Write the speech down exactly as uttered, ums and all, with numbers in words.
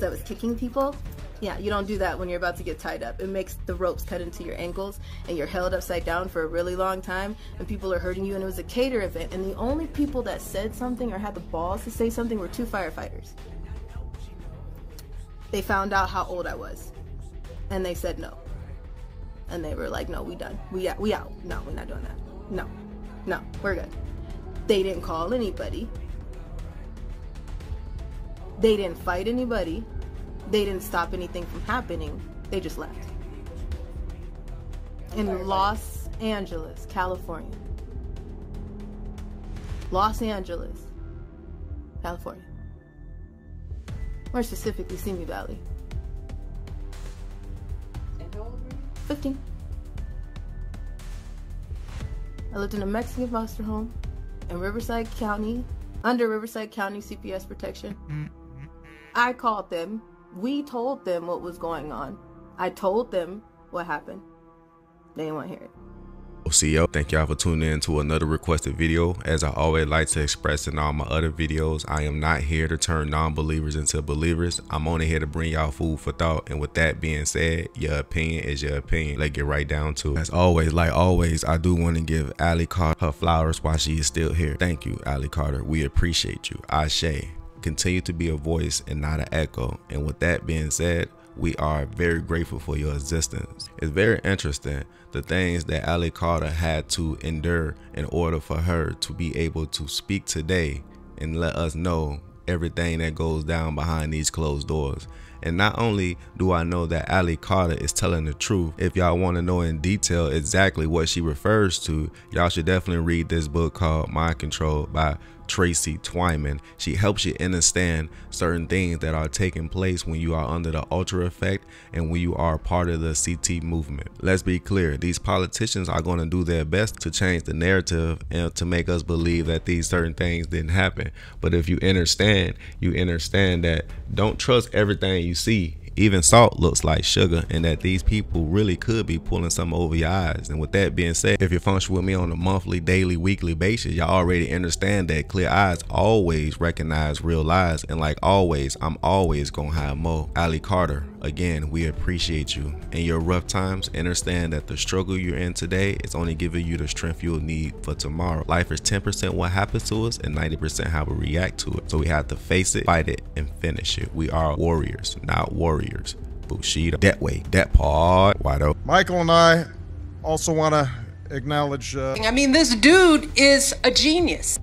kids that was kicking people. Yeah, you don't do that when you're about to get tied up. It makes the ropes cut into your ankles and you're held upside down for a really long time and people are hurting you, and it was a cater event, and the only people that said something or had the balls to say something were two firefighters. They found out how old I was and they said no. And they were like, no, we done, we out, we out. No, we're not doing that. No, no, we're good. They didn't call anybody. They didn't fight anybody. They didn't stop anything from happening. They just left. In Los Angeles, California. Los Angeles, California. More specifically, Simi Valley. And how old were you? fifteen. I lived in a Mexican foster home in Riverside County, under Riverside County C P S protection. I called them. We told them what was going on. I told them what happened. They didn't want to hear it. C E O, thank y'all for tuning in to another requested video. As I always like to express in all my other videos, I am not here to turn non-believers into believers. I'm only here to bring y'all food for thought. And with that being said, your opinion is your opinion. Let's get right down to it. As always, like always, I do want to give Ally Carter her flowers while she is still here. Thank you, Ally Carter. We appreciate you. Ashe. Continue to be a voice and not an echo. And with that being said, we are very grateful for your existence. It's very interesting the things that Ally Carter had to endure in order for her to be able to speak today and let us know everything that goes down behind these closed doors. And not only do I know that Ally Carter is telling the truth, if y'all want to know in detail exactly what she refers to, y'all should definitely read this book called Mind Control by Tracy Twyman. She helps you understand certain things that are taking place when you are under the ultra effect and when you are part of the C T movement. Let's be clear, these politicians are going to do their best to change the narrative and to make us believe that these certain things didn't happen. But if you understand, you understand that don't trust everything you see. Even salt looks like sugar, and that these people really could be pulling something over your eyes. And with that being said, if you function with me on a monthly, daily, weekly basis, y'all already understand that clear eyes always recognize real lies. And like always, I'm always gonna have more. Ally Carter, again, we appreciate you. In your rough times, understand that the struggle you're in today is only giving you the strength you'll need for tomorrow. Life is ten percent what happens to us and ninety percent how we react to it. So we have to face it, fight it, and finish it. We are warriors, not warriors. Bushido. That way, that part, Wado. Michael and I also want to acknowledge. Uh, I mean, this dude is a genius.